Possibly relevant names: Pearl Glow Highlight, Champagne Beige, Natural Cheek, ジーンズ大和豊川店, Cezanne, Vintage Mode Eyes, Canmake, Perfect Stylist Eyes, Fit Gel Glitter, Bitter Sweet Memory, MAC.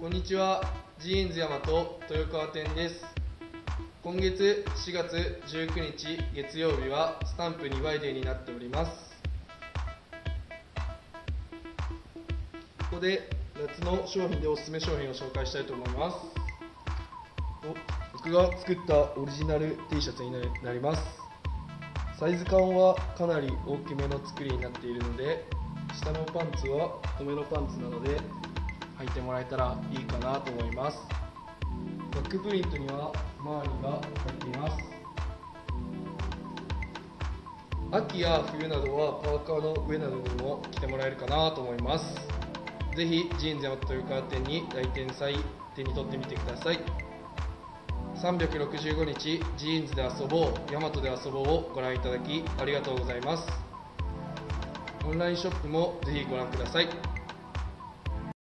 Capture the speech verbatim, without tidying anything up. こんにちは、ジーンズ大和豊川店です。今月しがつじゅうくにち月曜日はスタンプにばいデーになっております。ここで夏の商品でおすすめ商品を紹介したいと思います。僕が作ったオリジナル T シャツになります。サイズ感はかなり大きめの作りになっているので、下のパンツは太めのパンツなので履いてもらえたらいいかなと思います。バックプリントには周りが入っています。秋や冬などはパーカーの上などにも着てもらえるかなと思います。ぜひジーンズ大和豊川店に来店際手に取ってみてください。さんびゃくろくじゅうごにちジーンズで遊ぼう、大和で遊ぼうをご覧いただきありがとうございます。オンラインショップもぜひご覧ください。